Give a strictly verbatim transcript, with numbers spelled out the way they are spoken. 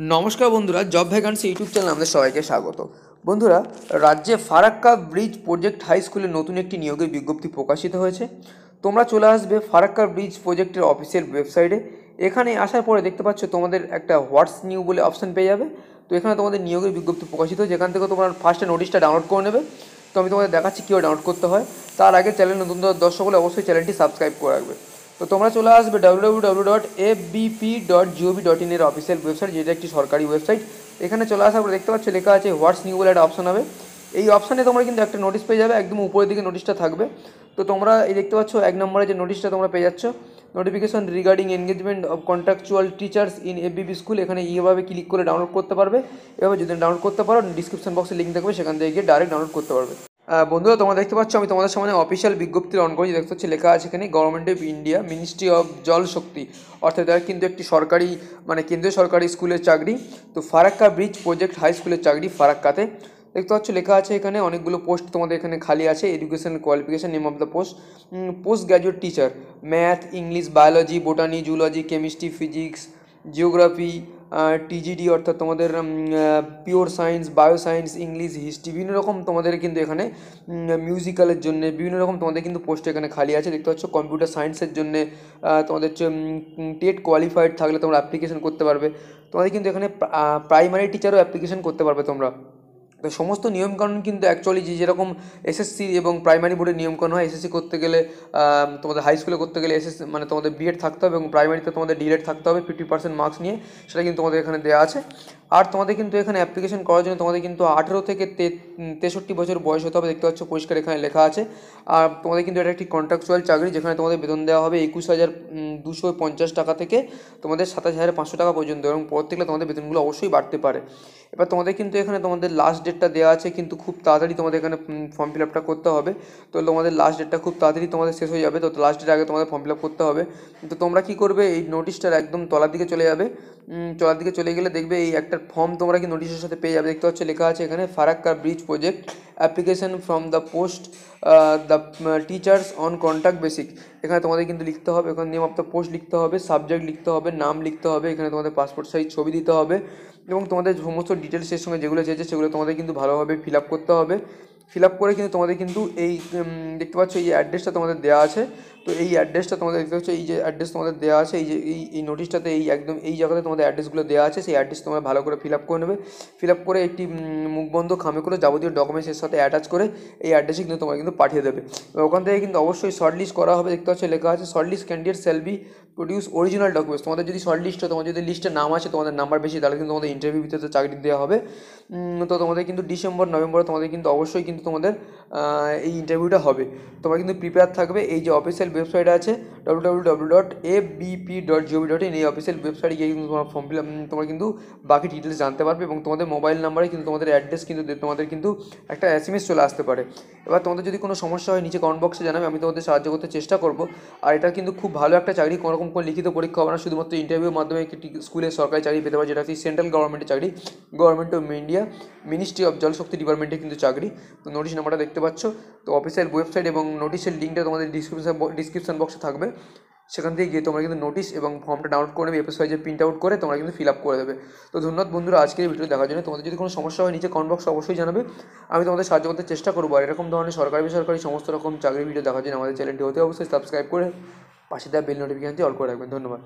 नमस्कार बंधुरा जब वैकेंसी यूट्यूब चैनल आपनादेर सबाइके स्वागत। बंधुरा राज्ये फाराक्का ब्रिज प्रोजेक्ट हाई स्कूले नतून एक नियोगेर विज्ञप्ति प्रकाशित होयेछे। तोमरा चले आसबे फाराक्का ब्रिज प्रोजेक्टेर अफिसियल वेबसाइटे। एखाने आसार परे देखते पाच्छ तोमादेर एकटा व्हाट्स निउ बोले अपशन पेये जाबे। तो एखाने तोमादेर नियोगेर विज्ञप्ति प्रकाशित होयेछे, एखान थेके तोमरा फार्स्टे नोटिसटा डाउनलोड करे नेबे। तो आमि तोमादेर देखाच्छि किभाबे डाउनलोड करते हय। तार आगे चैनल नतून दर्शकगुलो अवश्यई चैनलटी सबस्क्राइब करे राखबे। तो तुम्हारा चले आसो W W W dot F B P dot G O V dot in एर अफिसियल वेबसाइट, जेटा एक सरकारी वेबसाइट। एखे चले आसार पर देखते लेखा आज व्हाट्स निउ बोले एक अपशन है। ये अपशने तुम्हारा क्योंकि एक नोटिस पे जाए, एकदम ऊपर दिखे नोटिसटा थको। तो तुम्हारा देखते एक नम्बर जो नोटिसटा तुम्हारा पे जा notification regarding engagement of contractual teachers in FBP school. एखे ये क्लिक कर डाउनलोड करते जो डाउनलोड करते डिस्क्रिप्शन बक्से लिंक देखें, सेखान गए डायरेक्ट डाउनलोड करते। बंधुरा तुम्हारा देखते पाच्छ आमी तुम्हारे सामने अफिशियल विज्ञप्ति ऑन करेছি। देखते पाচ্ছ लेखा আছে এখানে government of India ministry of Jal Shakti, अर्थात এটা কিন্তু একটি সরকারি মানে কেন্দ্রীয় সরকারি স্কুলের চাকরি। তো ফারাক্কা ব্রিজ প্রজেক্ট হাই স্কুলের চাকরি ফারাক্কাতে। দেখতে পাচ্ছ লেখা আছে এখানে অনেকগুলো পোস্ট তোমাদের এখানে খালি আছে। Educational qualification, name of the post post graduate teacher, math, English, biology, botany, zoology, chemistry, physics, geography, TGT अर्थात तुम्हारे pure science, bio science, English, history विभिन्न रकम तुम्हारे क्योंकि एखे म्यूजिकल विभिन्न रकम तुम्हारे क्योंकि पोस्ट एखे खाली आज। देखते कंप्यूटर साइंसर जो तुम्हारे टेट क्वालिफाइड थकले तुम्हारा एप्लीकेशन करते तुम्हारे क्योंकि एखे प्राइमरि टीचारों एप्लीकेशन करते तुम्हारा। तो समस्त नियमकानून क्योंकि एक्चुअली जे रकम एसएससी और प्राइमरि बोर्डे नियमकानून है। एसएससी करते गले तुम्हारे हाई स्कूले करते गले एसएससी माने तुम्हारे बीएड थकते हैं और प्राइमरिते तुम्हारे डीएड थकते हैं फिफ्टी परसेंट मार्क्स नहीं सेटा क्योंकि तुम्हारे एखाने देया आछे। और तुम्हारे क्योंकि एखाने एप्लीकेशन करार जोन्नो तुम्हारे क्योंकि अठारो थेके तेषट्टी बछर बयस होते होबे। देखते पाच्छ परिष्कार एखाने लेखा आछे। और तुम्हारे क्योंकि एटा एकटी कन्ट्रैक्चुअल चाकरी जेखाने तुम्हारे वेतन देवा होबे एकुश हज़ार दुशो पंचाश टाका थेके तुम्हारे सत्ताईश हज़ार पाँचशो टाका पर्यन्त एबं प्रत्येकटा तुम्हारे वेतनगुलो अवश्यई बाड़ते पारे। एबार तुम्हारे क्योंकि एखाने तुम्हारे लास्ट डेटा देया आछे किन्तु खूब ताड़ाताड़ी तुम्हारे एखाने फर्म फिल आपटा करते होबे। तो तुम्हारे लास्ट डेटा खूब ताड़ाताड़ी तुम्हारे शेष हो जाबे। तो लास्ट डेट आगे तुम्हारे फर्म फिल आप करते होबे। तो तोमरा कि करबे एई नोटिसटार एकदम तलार दिके चले जाबे। तलार दिके चले गेले देखबे एई एकटा फर्म तोमरा कि नोटिसेर साथे पेये जाबे। देखते पाच्छ लेखा आछे एखाने Farakka bridge project application from the post the teachers on contract basis. एखे तुम्हारे क्योंकि लिखते हैं एखे नेम ऑफ द पोस्ट लिखते हैं, सबजेक्ट लिखते हैं, नाम लिखते हैं, एखे तुम्हारे पासपोर्ट साइज छवि दीते हैं और तुम्हारे समस्त डिटेल्सर संगे जेगो चाहिए सेगो तुम्हारे क्योंकि भालोभाबे फिल आप करते फिल आप कर क्योंकि तुम्हारे क्योंकि देखते पाच्छ ये एड्रेसटा तुम्हारे देया आछे। तो ये एड्रेसटा तुम्हारे देखते ये एड्रेस तुम्हारे देया आछे नोटिसटाते एकदम ये जगह तुम्हारे एड्रेसगुलो देया आछे। सेई एड्रेस तुम्हारा भालो करे फिल आप करे नेबे। फिल आप करे एक मुखबंध खामे करे जाबतीय डकुमेंट्स साथे अटैच करे ये एड्रेसे क्योंकि तुम्हारा क्योंकि पाठिये देबे। ओखान थेके क्योंकि अवश्यई शर्टलिस्ट करा होबे। देखते पाच्छ लेखा आछे shortlist candidate shall be produce original documents. तुम्हारे जो शर्टलिस्ट तुम्हारे जो लिस्टे नाम आछे तुम्हारे नम्बर बेशी ताहले क्योंकि तुम्हारे इंटरव्यू भित्तिते चाकरी देया होबे। तो तुम्हारे क्योंकि डिसेम्बर नवेम्बर तुम्हारे क्योंकि अवश्यई क्योंकि तुम्हारे इंटरव्यूटा होबे। तुम्हारा क्योंकि प्रिपेयर थाकबे। एई जे अफिशियल वेबसाइट आछे W W W dot F B P dot G O V dot in এই অফিসিয়াল ওয়েবসাইটে গিয়ে কিন্তু তোমার ফর্ম ফিল আপ তোমরা কিন্তু বাকি ডিটেলস জানতে পারবে এবং তোমাদের মোবাইল নাম্বারে কিন্তু তোমাদের অ্যাড্রেস কিন্তু তোমাদের কিন্তু একটা এসএমএস চলে আসতে পারে। এবার তোমাদের যদি কোনো সমস্যা হয় নিচে কমেন্ট বক্সে জানাবে, আমি তোমাদের সাহায্য করতে চেষ্টা করব। আর এটা কিন্তু খুব ভালো একটা চাকরি, কোনো রকম কোনো লিখিত পরীক্ষা হবে না, শুধুমাত্র ইন্টারভিউর মাধ্যমে একটি স্কুলের সরকারি চাকরি পেতে পারে, যেটা হচ্ছে সেন্ট্রাল গভর্নমেন্টের চাকরি, government of India ministry of Jal Shakti ডিপার্টমেন্টে কিন্তু চাকরি। তো নোটিশ নাম্বারটা দেখতে পাচ্ছ। তো অফিসিয়াল ওয়েবসাইট এবং নোটিশের লিঙ্কটা তোমাদের ডিসক্রিপশন डिस्क्रिप्शन बक्स थाकबे, सेखान थेके गिये तोमरा किन्तु नोटिस एवं फर्मटा डाउनलोड करे नेबे, एफएस वाइजे प्रिंट आउट करे तोमरा किन्तु फिल आप करे देबे। तो धन्यवाद बंधुरा आजकेर भिडियो देखार जोन्नो। तोमादेर जोदि कोनो समस्या हय निचे कमेंट बक्स अवश्यई जानाबे, आमि तोमादेर साहाय्य करते चेष्टा करब। आर एरकम धरनेर सरकारी बेसरकारी समस्त रकम चाकरिर भिडियो देखार जोन्नो आमादेर चैनेलटी अवश्यई सबस्क्राइब करे पाशे देওয়া बेल नोटिफिकेशनটি অন করে রাখবেন। ধন্যবাদ।